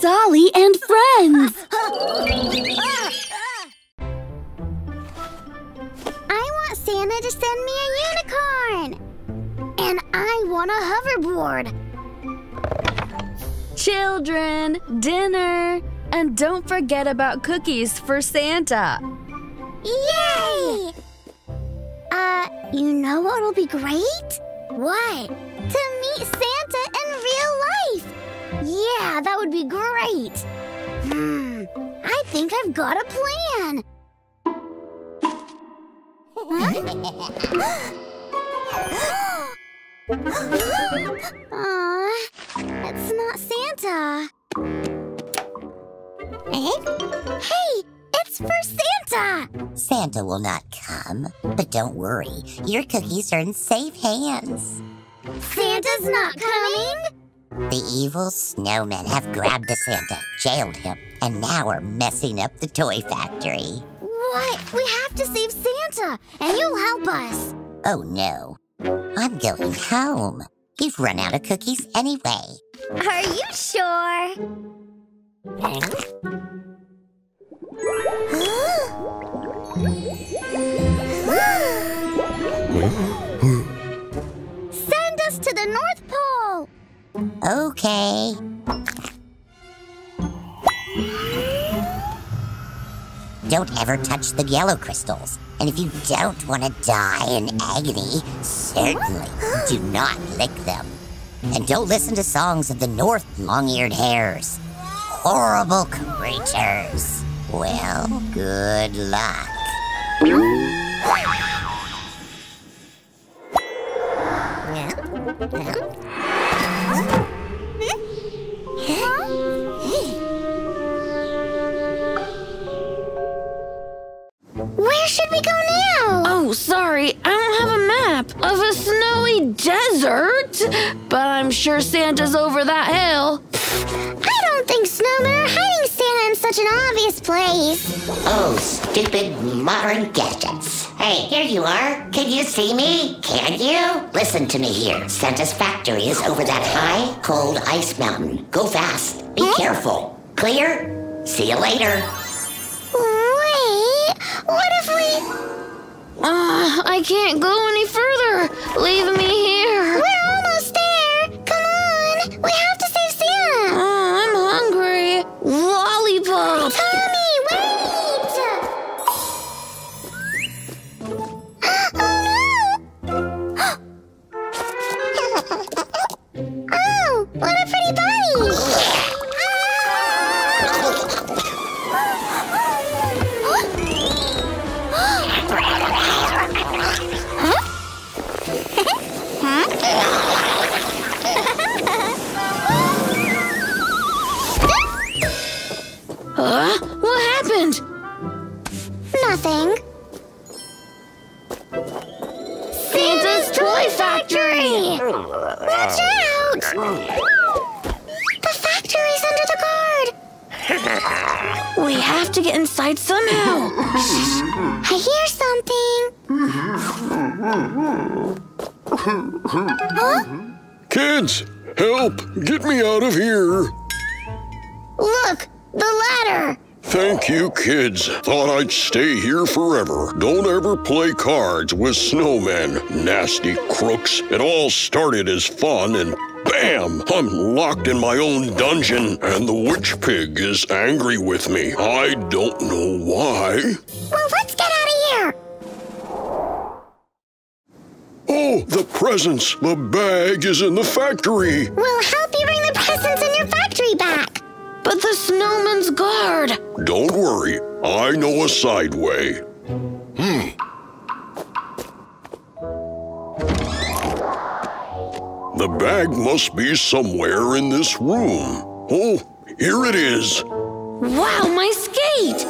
Dolly and Friends! I want Santa to send me a unicorn! And I want a hoverboard! Children, dinner! And don't forget about cookies for Santa! Yay! You know what'll be great? What? To meet Santa in real life! Yeah, that would be great! I think I've got a plan! Huh? Aw, it's not Santa. Hey, it's for Santa! Santa will not come, but don't worry. Your cookies are in safe hands. Santa's not coming? The evil snowmen have grabbed the Santa, jailed him, and now are messing up the toy factory. What? We have to save Santa, and you'll help us. Oh, no. I'm going home. You've run out of cookies anyway. Are you sure? Send us to the North Pole! Okay. Don't ever touch the yellow crystals. And if you don't want to die in agony, certainly do not lick them. And don't listen to songs of the North long-eared hares. Horrible creatures. Well, good luck. Where should we go now? Oh, sorry, I don't have a map of a snowy desert, but I'm sure Santa's over that hill. I don't think snowmen are hiding Santa in such an obvious place. Oh, stupid modern gadgets. Hey, here you are. Can you see me? Can you? Listen to me here. Santa's factory is over that high, cold ice mountain. Go fast. Be careful. Clear? See you later. Wait, what if we... I can't go any further. Leave me here. We're almost there. Come on. We have to save Santa. I'm hungry. Lollipop. Tommy, wait! Oh, no! Oh, what a pretty body! Huh? Huh? What happened? Nothing. Santa's Toy Factory! Watch out! The factory's under the guard! We have to get inside somehow! Shh! I hear something! Huh? Kids! Help! Get me out of here! Look! The ladder! Thank you, kids. Thought I'd stay here forever. Don't ever play cards with snowmen, nasty crooks. It all started as fun and bam! I'm locked in my own dungeon and the witch pig is angry with me. I don't know why. Well, let's get out of here! Oh, the presents! The bag is in the factory! We'll help you bring the presents in your factory back! But the snowman's guard! Don't worry, I know a side way. The bag must be somewhere in this room. Oh, here it is. Wow, my skate!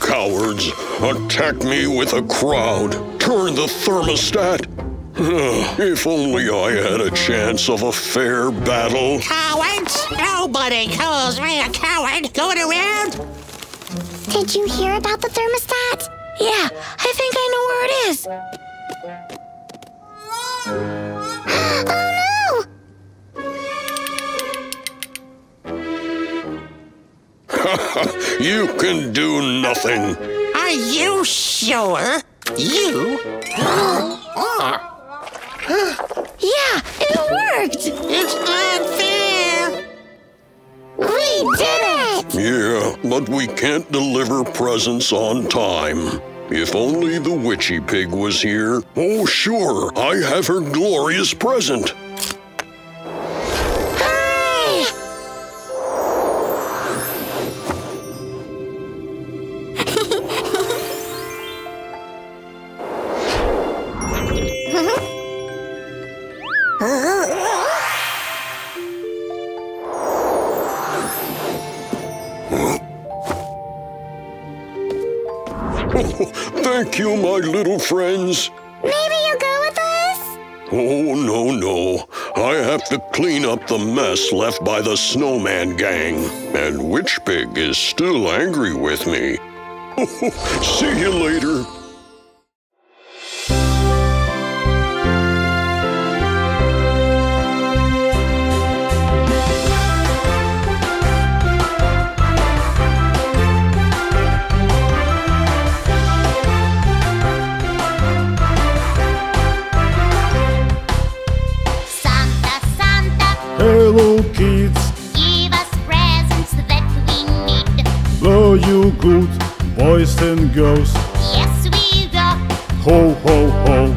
Cowards, attack me with a crowd. Turn the thermostat. If only I had a chance of a fair battle. Cowards! Nobody calls me a coward going around. Did you hear about the thermostat? Yeah, I think I know where it is. is! Oh no! You can do nothing. Are you sure? You are. Yeah, it worked! It's not fair! We did it! Yeah, but we can't deliver presents on time. If only the witchy pig was here. Oh, sure, I have her glorious present. Hey! Thank you, my little friends. Maybe you'll go with us? Oh, no, no. I have to clean up the mess left by the snowman gang. And Witch Pig is still angry with me. See you later. Hello kids, give us presents that we need. Are you good, boys and girls? Yes we are. Ho ho ho.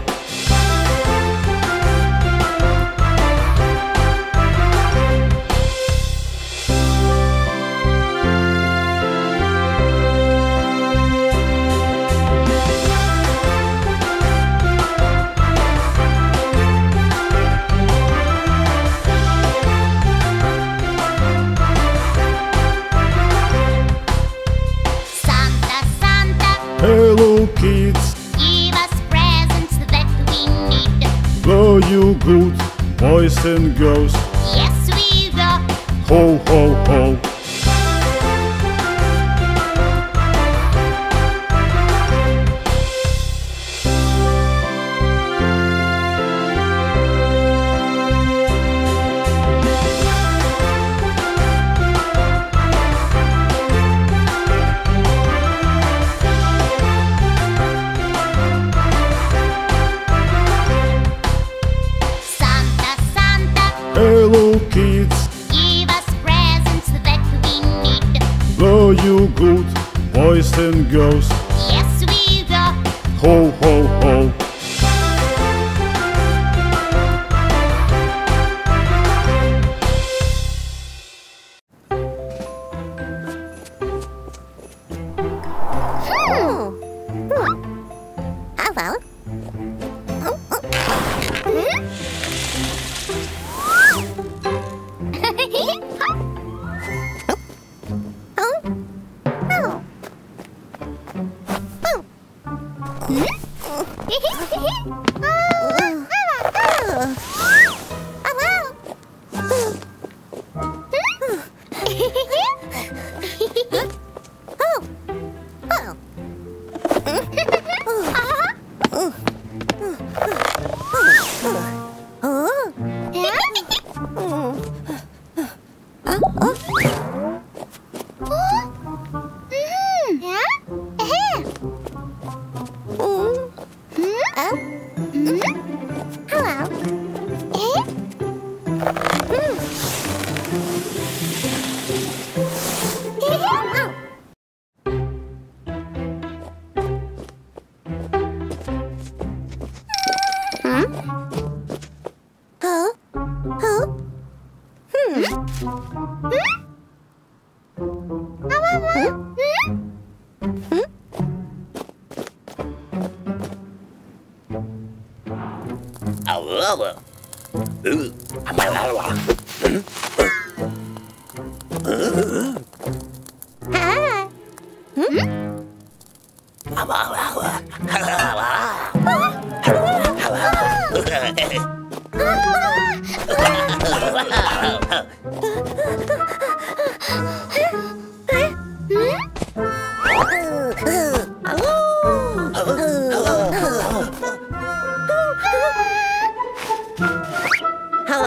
Hello kids, give us presents that we need. Are you good, boys and girls? Yes we are. Ho ho ho. Hello kids, give us presents that we need. Are you good, boys and girls? Yes we are. Ho ho ho.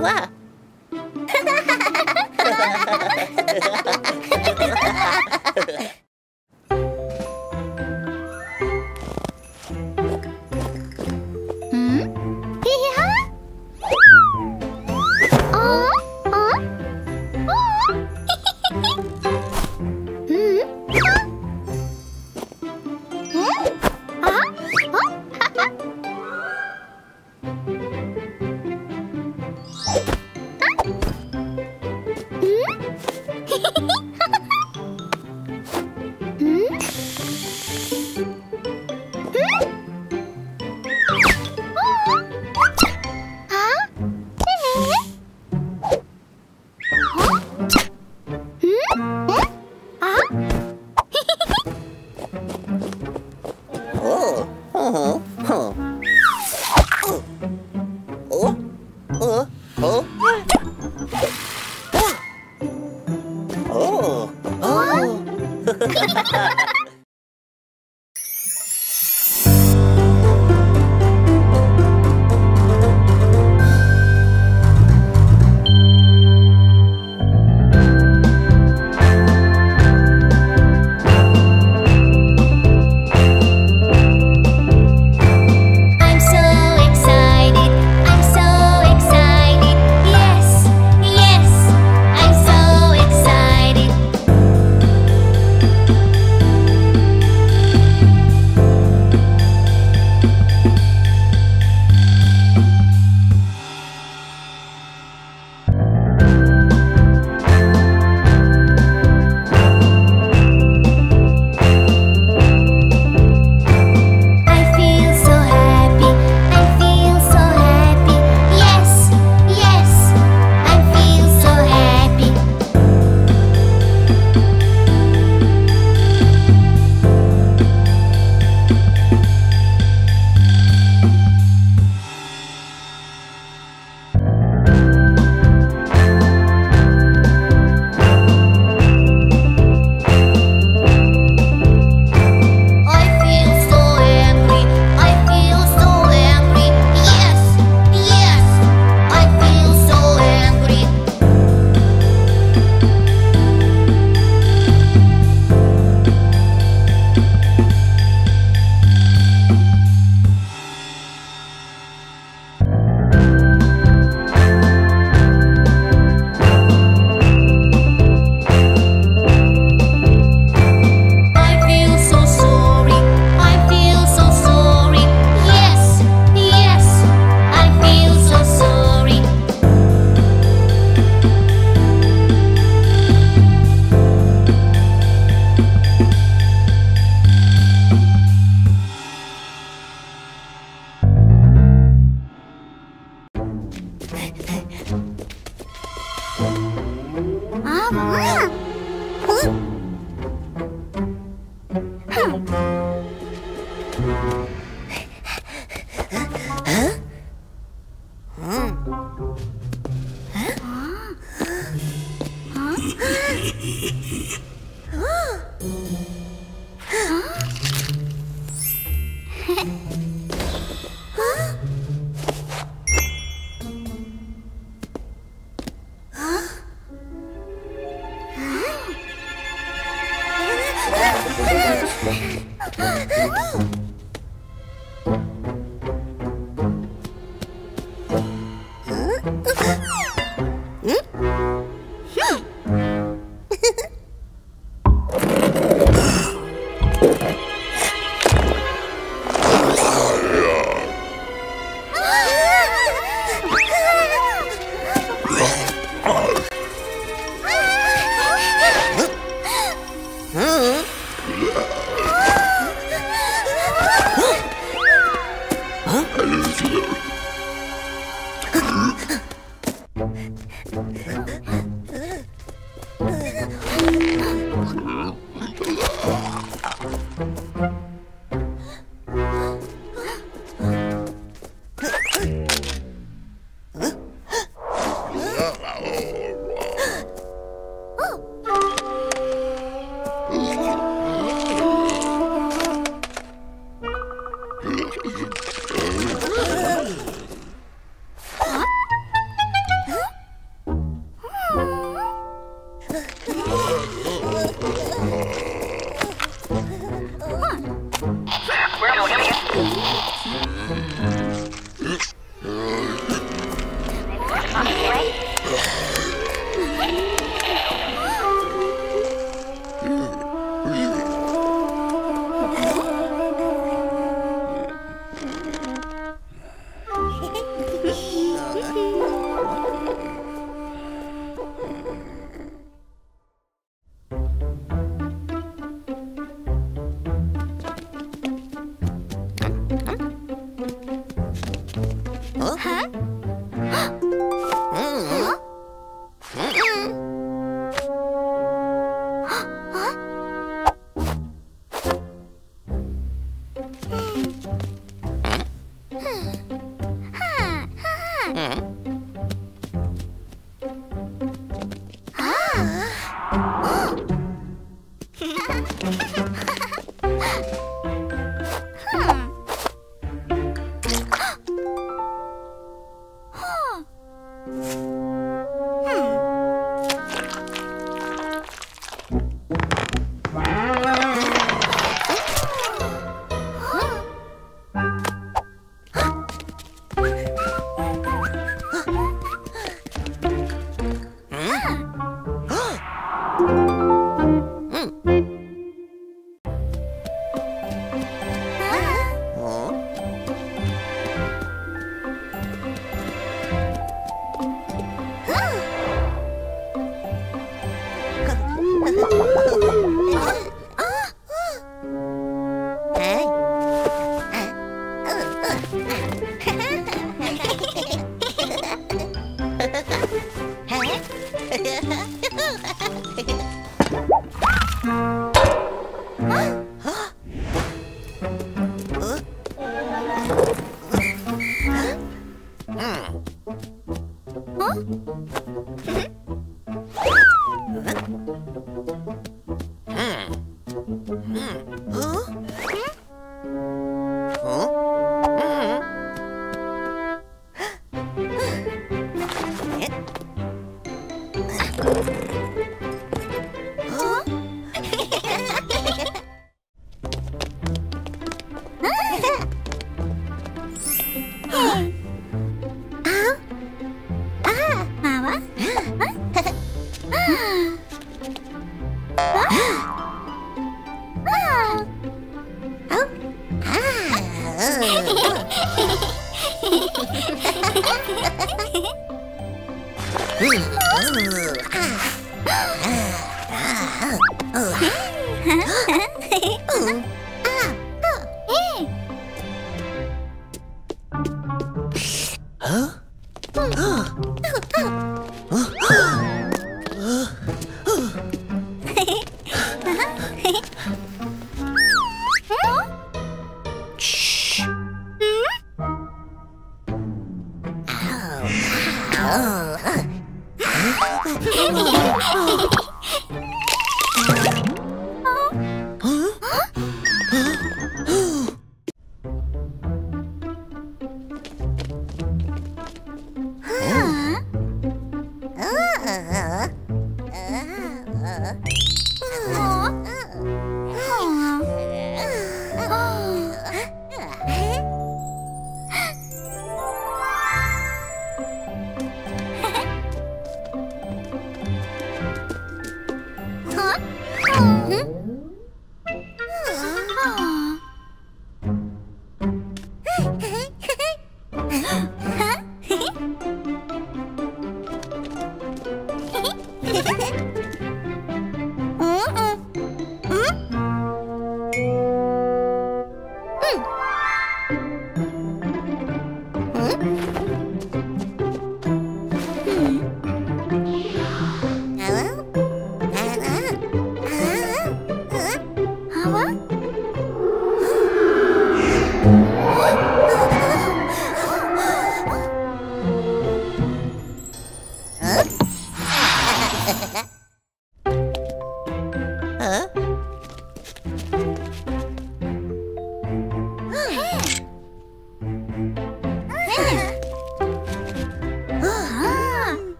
umbrella.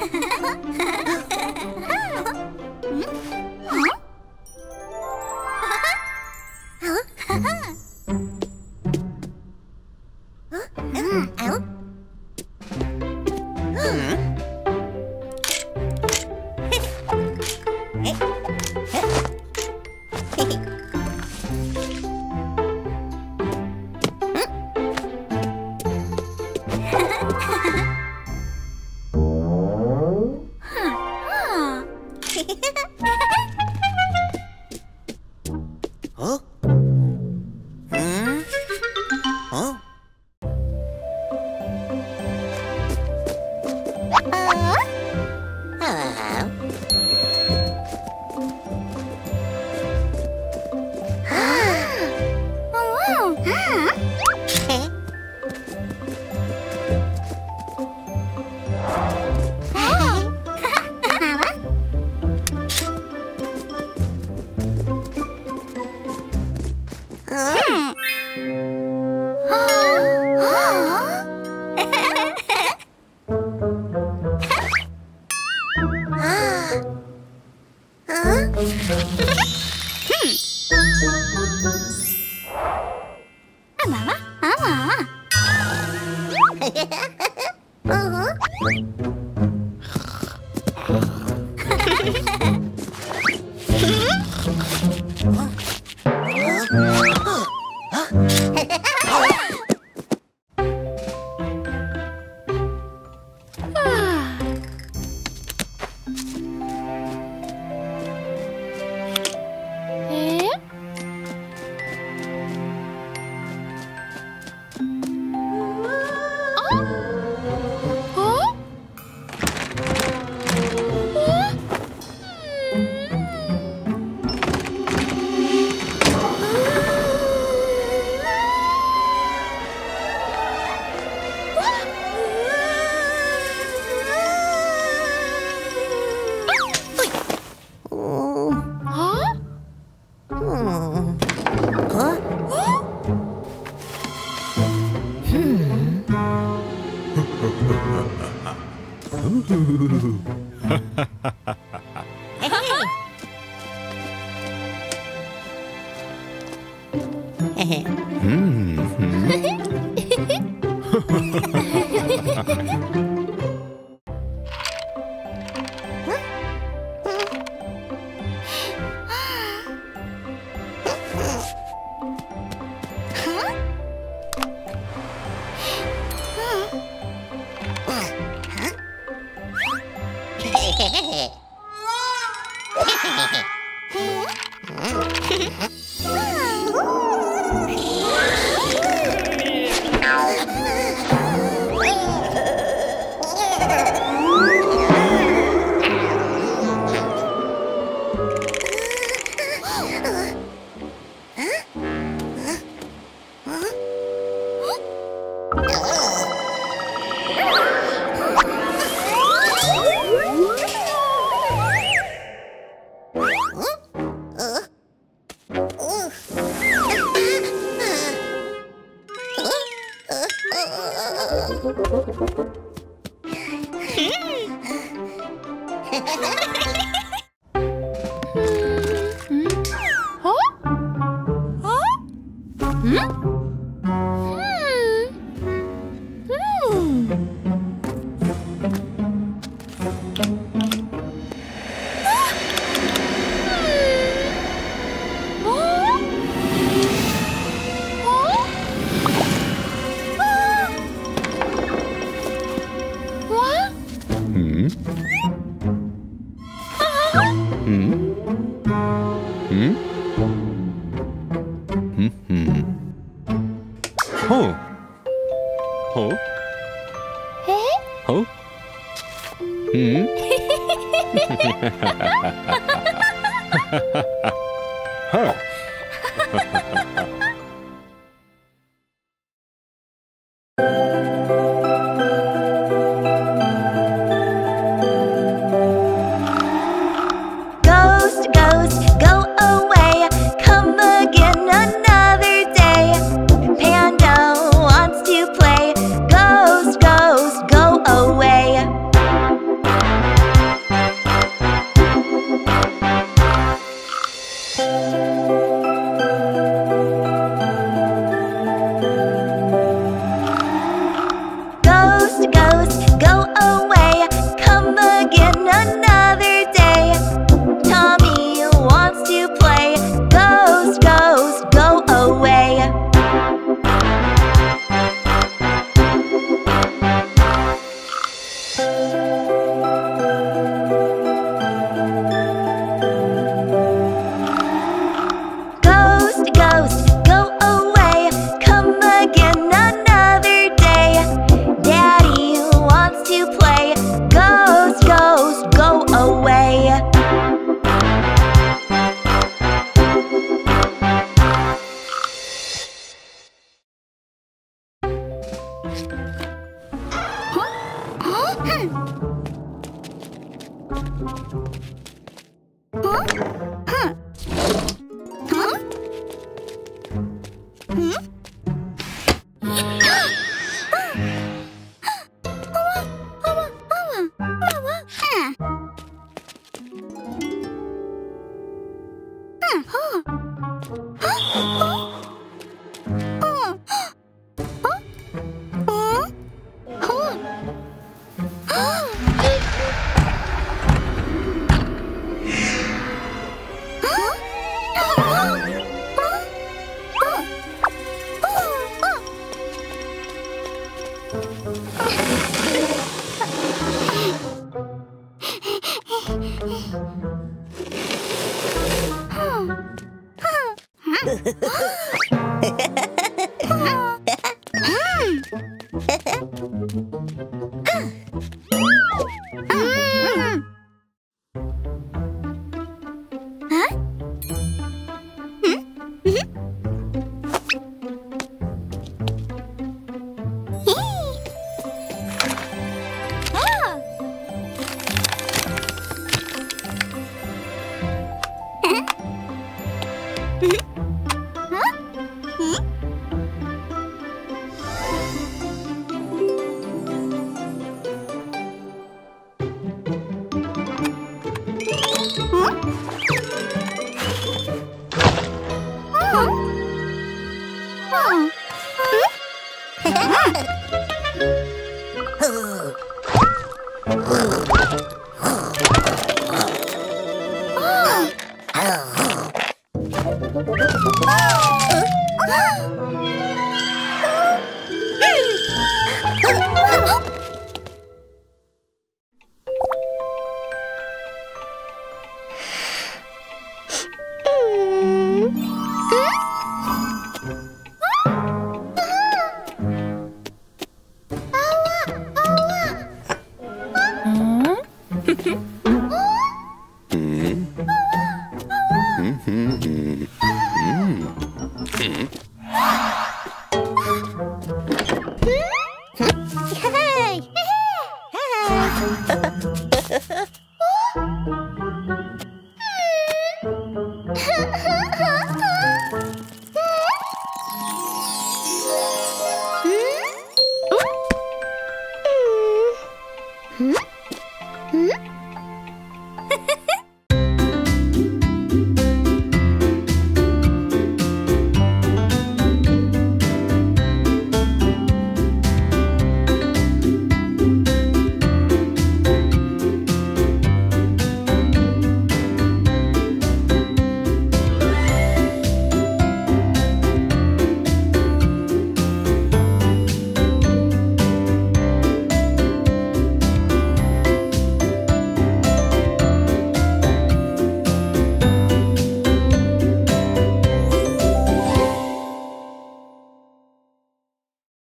Away.